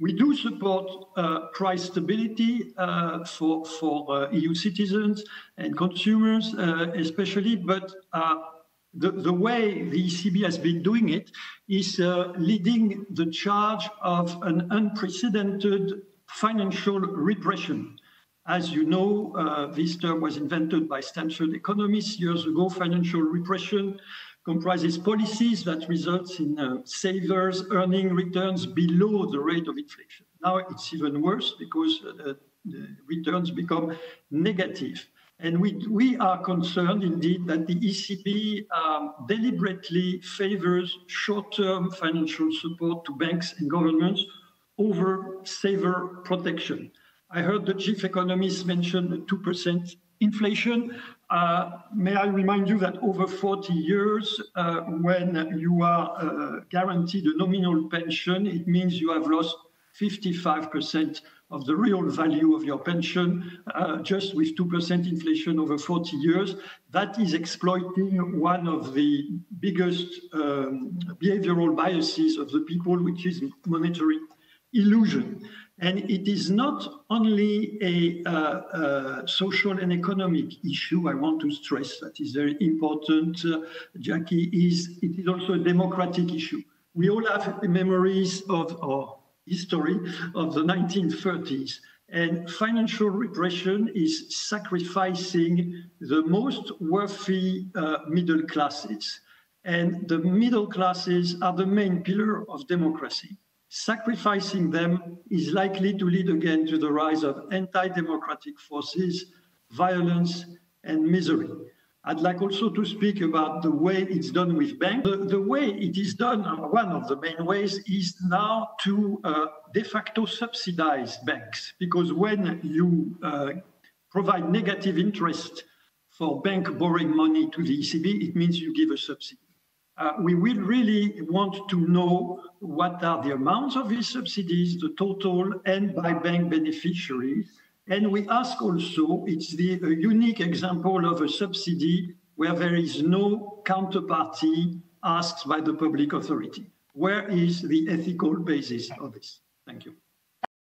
We do support price stability for EU citizens and consumers especially, but the way the ECB has been doing it is leading the charge of an unprecedented financial repression. As you know, this term was invented by Stanford economists years ago. Financial repression comprises policies that results in savers earning returns below the rate of inflation. Now it's even worse because the returns become negative. And we are concerned indeed that the ECB deliberately favors short-term financial support to banks and governments over saver protection. I heard the chief economist mention the 2% inflation. May I remind you that over 40 years, when you are guaranteed a nominal pension, it means you have lost 55% of the real value of your pension just with 2% inflation over 40 years. That is exploiting one of the biggest behavioral biases of the people, which is monetary illusion. And it is not only a social and economic issue, I want to stress that is very important, Jackie, it is also a democratic issue. We all have memories of our history of the 1930s, and financial repression is sacrificing the most worthy middle classes. And the middle classes are the main pillar of democracy. Sacrificing them is likely to lead again to the rise of anti-democratic forces, violence and misery. I'd like also to speak about the way it's done with banks. The way it is done, one of the main ways, is now to de facto subsidize banks. Because when you provide negative interest for bank borrowing money to the ECB, it means you give a subsidy. We will really want to know what are the amounts of these subsidies, the total, and by bank beneficiaries. And we ask also, it's a unique example of a subsidy where there is no counterparty asked by the public authority. Where is the ethical basis of this? Thank you.